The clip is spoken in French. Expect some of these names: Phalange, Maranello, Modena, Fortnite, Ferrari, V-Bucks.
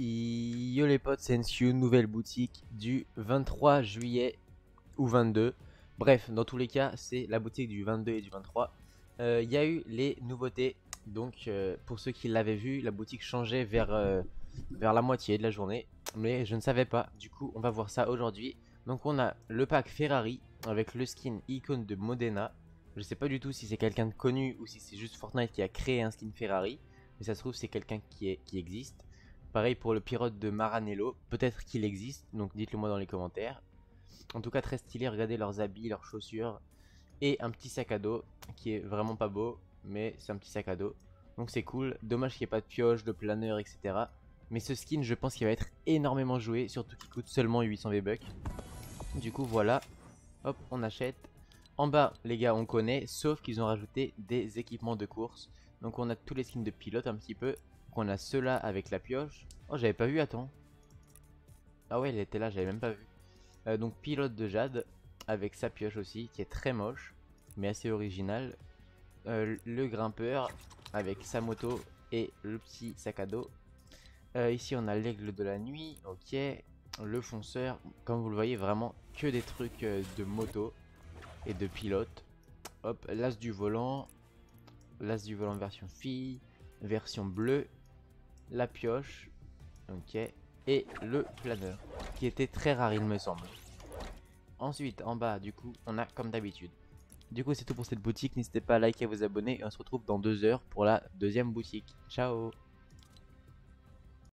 Yo les potes, c'est NCU, nouvelle boutique du 23 juillet ou 22. Bref, dans tous les cas, c'est la boutique du 22 et du 23. Il y a eu les nouveautés. Donc pour ceux qui l'avaient vu, la boutique changeait vers la moitié de la journée. Mais je ne savais pas, du coup on va voir ça aujourd'hui. Donc on a le pack Ferrari avec le skin icône de Modena. Je sais pas du tout si c'est quelqu'un de connu ou si c'est juste Fortnite qui a créé un skin Ferrari. Mais ça se trouve c'est quelqu'un qui existe. Pareil pour le pilote de Maranello, peut-être qu'il existe, donc dites-le moi dans les commentaires. En tout cas très stylé, regardez leurs habits, leurs chaussures. Et un petit sac à dos qui est vraiment pas beau, mais c'est un petit sac à dos. Donc c'est cool, dommage qu'il n'y ait pas de pioche, de planeur, etc. Mais ce skin je pense qu'il va être énormément joué, surtout qu'il coûte seulement 800 V-Bucks. Du coup voilà, hop on achète. En bas les gars on connaît, sauf qu'ils ont rajouté des équipements de course. Donc on a tous les skins de pilote un petit peu. On a ceux-là avec la pioche. Oh j'avais pas vu, attends. Ah ouais elle était là, j'avais même pas vu. Donc pilote de Jade avec sa pioche aussi, qui est très moche mais assez original. Le grimpeur avec sa moto et le petit sac à dos. Ici on a l'aigle de la nuit, ok. Le fonceur, comme vous le voyez vraiment que des trucs de moto et de pilote. Hop, l'as du volant version fille, version bleue. La pioche, ok, et le planeur, qui était très rare il me semble. Ensuite, en bas, du coup, on a comme d'habitude. Du coup, c'est tout pour cette boutique, n'hésitez pas à liker et à vous abonner, et on se retrouve dans 2 heures pour la deuxième boutique. Ciao!